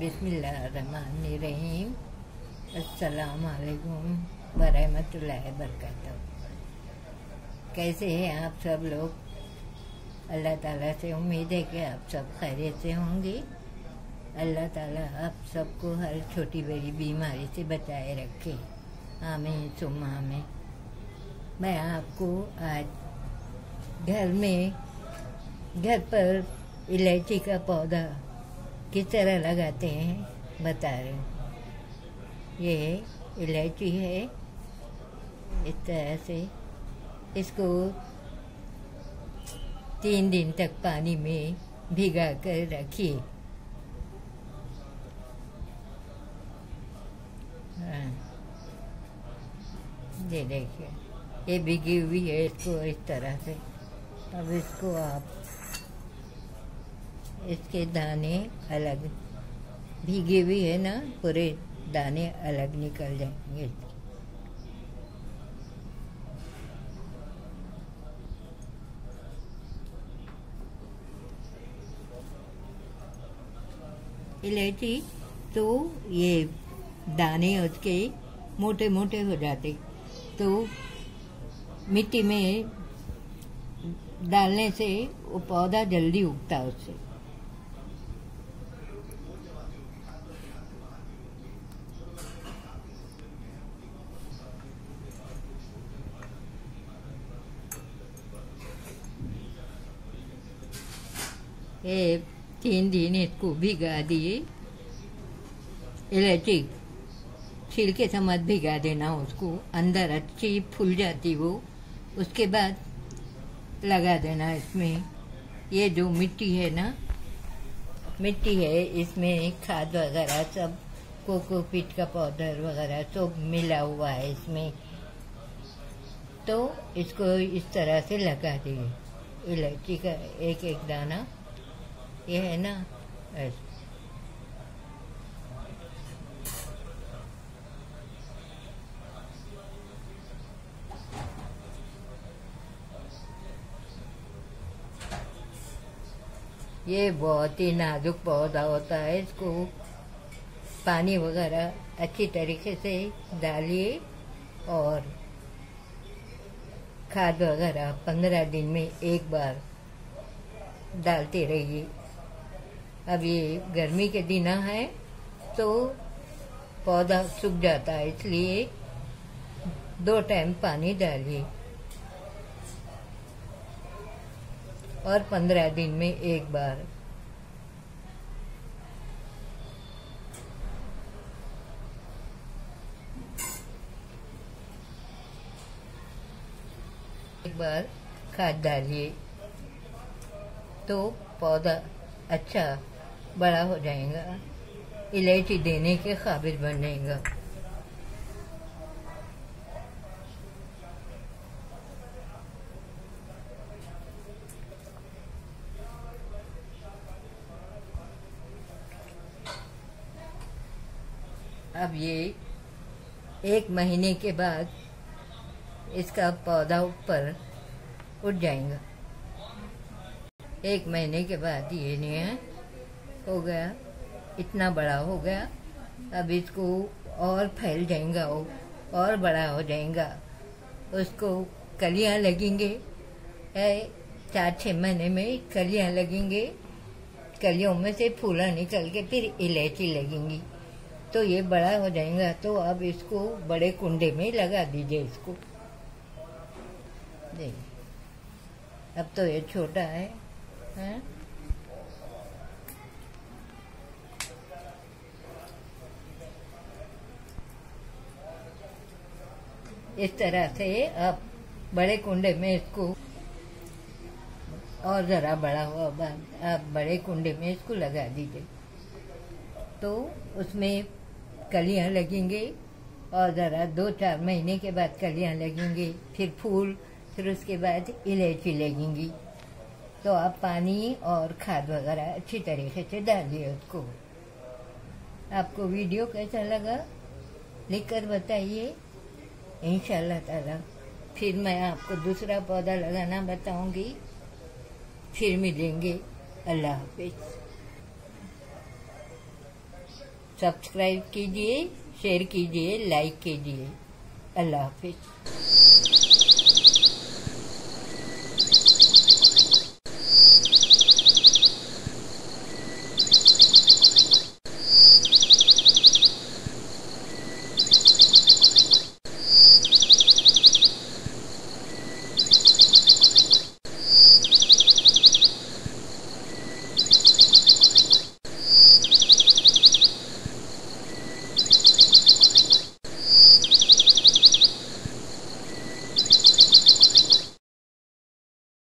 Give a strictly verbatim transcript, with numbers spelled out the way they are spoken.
बिस्मिल्लाहिर्रहमानिर्रहीम। अस्सलाम वालेकुम वरहमतुल्लाहि वबरकातुहू। कैसे हैं आप सब लोग? अल्लाह ताला से उम्मीद है कि आप सब खैरियत से होंगे। अल्लाह ताला आप सबको हर छोटी बड़ी बीमारी से बचाए रखे, आमीन सुम्मा आमीन। मैं आपको आज घर में घर पर इलायची का पौधा किस तरह लगाते हैं बता रहे हूँ। ये इलायची है, इस तरह से इसको तीन दिन तक पानी में भिगा कर रखिए। ये देखिए, ये भिगी हुई है, इसको इस तरह से। अब इसको आप इसके दाने अलग, भीगे भी है ना, पूरे दाने अलग निकल जाएंगे। इलायची तो ये दाने उसके मोटे मोटे हो जाते, तो मिट्टी में डालने से वो पौधा जल्दी उगता उससे। ये तीन दिन इसको भिगा दिए, इलायची छिलके समझ भिगा देना उसको, अंदर अच्छी फूल जाती वो। उसके बाद लगा देना इसमें, ये जो मिट्टी है ना, मिट्टी है, इसमें खाद वगैरह सब, कोकोपीट का पाउडर वगैरह सब मिला हुआ है इसमें। तो इसको इस तरह से लगा दिए, इलायची का एक एक दाना, ये है ना। ये बहुत ही नाजुक पौधा होता है, इसको पानी वगैरह अच्छी तरीके से डालिए और खाद वगैरह पंद्रह दिन में एक बार डालते रहिए। अब ये गर्मी के दिन है तो पौधा सूख जाता है, इसलिए दो टाइम पानी डालिए और पंद्रह दिन में एक बार। एक बार खाद डालिए तो पौधा अच्छा बड़ा हो जाएगा, इलायची देने के काबिल बनेगा। अब ये एक महीने के बाद इसका पौधा ऊपर उठ जाएगा। एक महीने के बाद ये नया हो गया, इतना बड़ा हो गया। अब इसको और फैल जाएगा वो, और बड़ा हो जाएगा, उसको कलियां लगेंगे। चार छः महीने में कलियां लगेंगे, कलियों में से फूला निकल के फिर इलायची लगेंगी, तो ये बड़ा हो जाएगा। तो अब इसको बड़े कुंडे में लगा दीजिए इसको। अब तो ये छोटा है, है? इस तरह से आप बड़े कुंडे में इसको, और जरा बड़ा हुआ बाद आप बड़े कुंडे में इसको लगा दीजिए। तो उसमें कलियां लगेंगे और ज़रा दो चार महीने के बाद कलियां लगेंगे, फिर फूल, फिर उसके बाद इलायची लगेंगी। तो आप पानी और खाद वगैरह अच्छी तरीके से डालिए उसको। आपको वीडियो कैसा लगा लिखकर बताइए इंशाल्लाह ताला। फिर मैं आपको दूसरा पौधा लगाना बताऊंगी। फिर मिलेंगे, अल्लाह हाफिज। सब्सक्राइब कीजिए, शेयर कीजिए, लाइक कीजिए। अल्लाह हाफिज।